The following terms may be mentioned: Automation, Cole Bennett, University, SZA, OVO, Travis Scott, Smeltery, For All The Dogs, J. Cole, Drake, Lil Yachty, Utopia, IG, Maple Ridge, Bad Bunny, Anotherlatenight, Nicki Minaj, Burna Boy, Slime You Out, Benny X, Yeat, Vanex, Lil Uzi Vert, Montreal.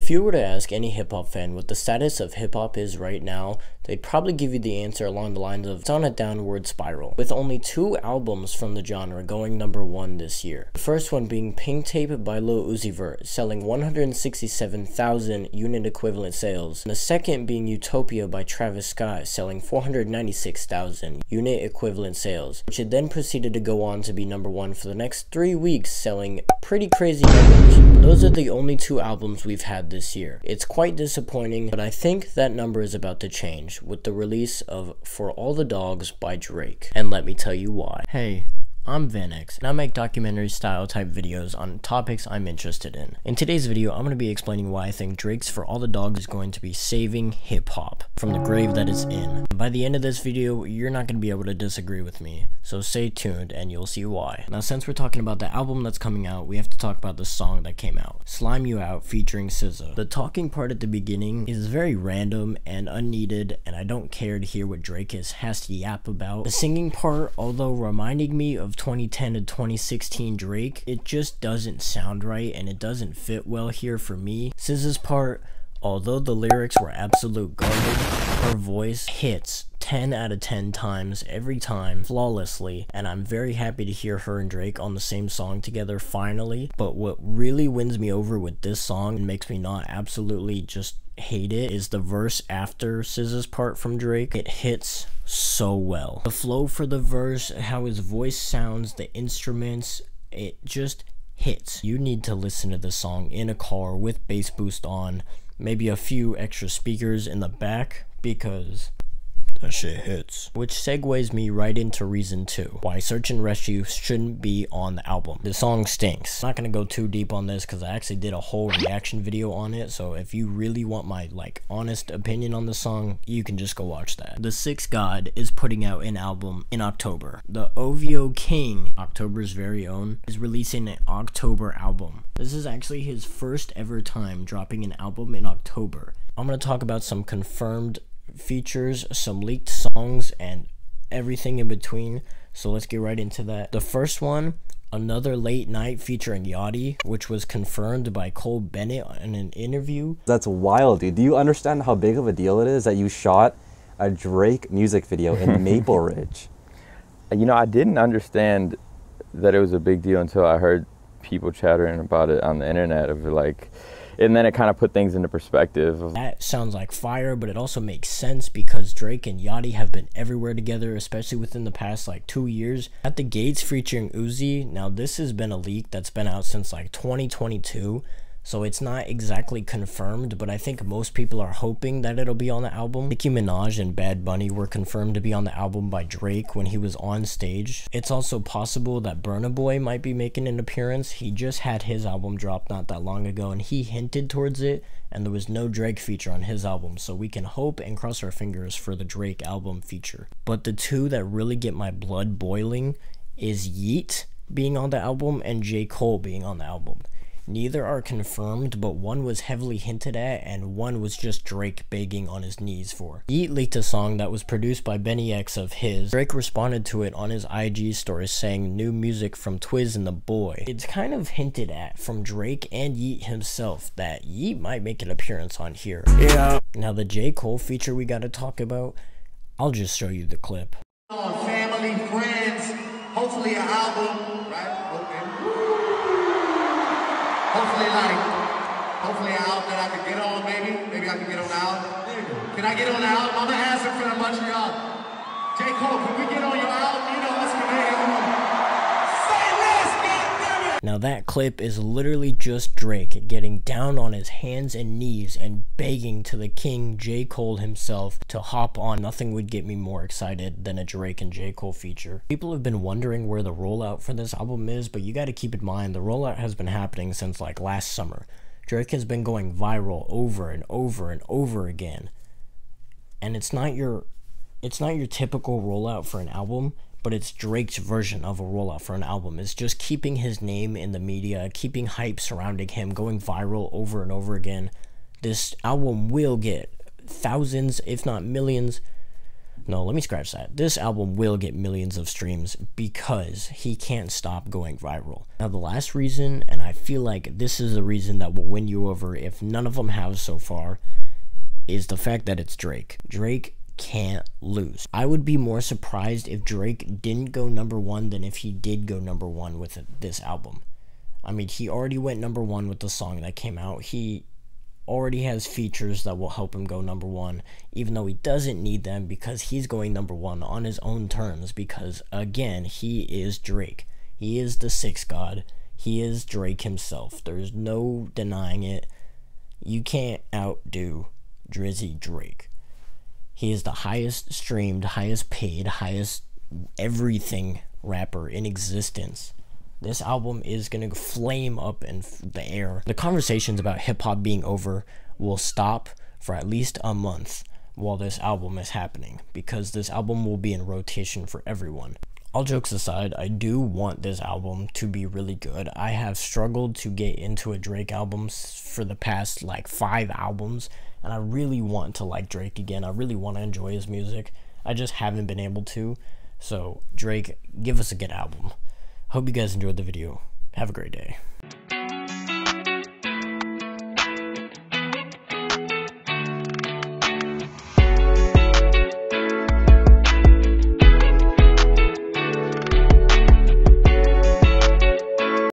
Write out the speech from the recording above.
If you were to ask any hip-hop fan what the status of hip-hop is right now, they'd probably give you the answer along the lines of, it's on a downward spiral, with only 2 albums from the genre going #1 this year. The first one being Pink Tape by Lil Uzi Vert, selling 167,000 unit equivalent sales, and the second being Utopia by Travis Scott, selling 496,000 unit equivalent sales, which it then proceeded to go on to be #1 for the next 3 weeks, selling pretty crazy numbers. Those are the only 2 albums we've had this year. It's quite disappointing, but I think that number is about to change with the release of For All The Dogs by Drake, and let me tell you why. Hey, I'm Vanex, and I make documentary style type videos on topics I'm interested in. In today's video, I'm going to be explaining why I think Drake's For All The Dogs is going to be saving hip-hop from the grave that it's in. By the end of this video, you're not going to be able to disagree with me, so stay tuned and you'll see why. Now, since we're talking about the album that's coming out, we have to talk about the song that came out, Slime You Out featuring SZA. The talking part at the beginning is very random and unneeded, and I don't care to hear what Drake has to yap about. The singing part, although reminding me of 2010 to 2016 Drake, it just doesn't sound right and it doesn't fit well here for me. SZA's part, although the lyrics were absolute garbage, her voice hits 10 out of 10 times every time flawlessly, and I'm very happy to hear her and Drake on the same song together finally. But what really wins me over with this song and makes me not absolutely just hate it is the verse after SZA's part from Drake. It hits so well. The flow for the verse, how his voice sounds, the instruments, it just hits. You need to listen to the song in a car with bass boost on, maybe a few extra speakers in the back, because that shit hits. Which segues me right into reason 2, why Search and Rescue shouldn't be on the album. The song stinks. I'm not gonna go too deep on this because I actually did a whole reaction video on it, so if you really want my honest opinion on the song, you can just go watch that. The Sixth God is putting out an album in October. The OVO King, October's very own, is releasing an October album. This is actually his first ever time dropping an album in October. I'm gonna talk about some confirmed features, some leaked songs, and everything in between, so let's get right into that. The first one, Another Late Night featuring Yachty, which was confirmed by Cole Bennett in an interview. That's wild, dude. Do you understand how big of a deal it is that you shot a Drake music video in Maple Ridge? You know, I didn't understand that it was a big deal until I heard people chattering about it on the internet of like, and then it kind of put things into perspective. That sounds like fire, but it also makes sense because Drake and Yachty have been everywhere together, especially within the past 2 years. At the Gates featuring Uzi, now this has been a leak that's been out since 2022, so it's not exactly confirmed, but I think most people are hoping that it'll be on the album. Nicki Minaj and Bad Bunny were confirmed to be on the album by Drake when he was on stage. It's also possible that Burna Boy might be making an appearance. He just had his album dropped not that long ago, and he hinted towards it, and there was no Drake feature on his album, so we can hope and cross our fingers for the Drake album feature. But the 2 that really get my blood boiling is Yeat being on the album and J. Cole being on the album. Neither are confirmed, but one was heavily hinted at and one was just Drake begging on his knees for. Yeat leaked a song that was produced by Benny X of his. Drake responded to it on his IG story saying new music from Twiz and the Boy. It's kind of hinted at from Drake and Yeat himself that Yeat might make an appearance on here. Yeah. Now the J. Cole feature we gotta talk about, I'll just show you the clip. Family, friends, hopefully an album, right? Hopefully an album that I can get on, maybe. Maybe I can get on the album. Can I get on the album? I'm gonna ask in front of Montreal. J. Cole, can we get on your album? You know, let's say less, goddammit! Now that clip is literally just Drake getting down on his hands and knees and begging to the king, J. Cole himself, to hop on. Nothing would get me more excited than a Drake and J. Cole feature. People have been wondering where the rollout for this album is, but you gotta keep in mind, the rollout has been happening since last summer. Drake has been going viral over and over and over again, and it's not your typical rollout for an album, but it's Drake's version of a rollout for an album. It's just keeping his name in the media, keeping hype surrounding him, going viral over and over again. This album will get thousands, if not millions, No, let me scratch that. This album will get millions of streams because he can't stop going viral. Now, the last reason, and I feel like this is the reason that will win you over if none of them have so far, is the fact that it's Drake. Drake can't lose. I would be more surprised if Drake didn't go #1 than if he did go #1 with this album. I mean, he already went #1 with the song that came out. He already has features that will help him go #1, even though he doesn't need them, because he's going #1 on his own terms, because again, he is Drake. He is the Six God. He is Drake himself. There's no denying it. You can't outdo Drizzy Drake. He is the highest streamed, highest paid, highest everything rapper in existence. This album is going to flame up in the air. The conversations about hip-hop being over will stop for at least a month while this album is happening, because this album will be in rotation for everyone. All jokes aside, I do want this album to be really good. I have struggled to get into a Drake album for the past, like, 5 albums, and I really want to like Drake again. I really want to enjoy his music. I just haven't been able to. So, Drake, give us a good album. Hope you guys enjoyed the video. Have a great day.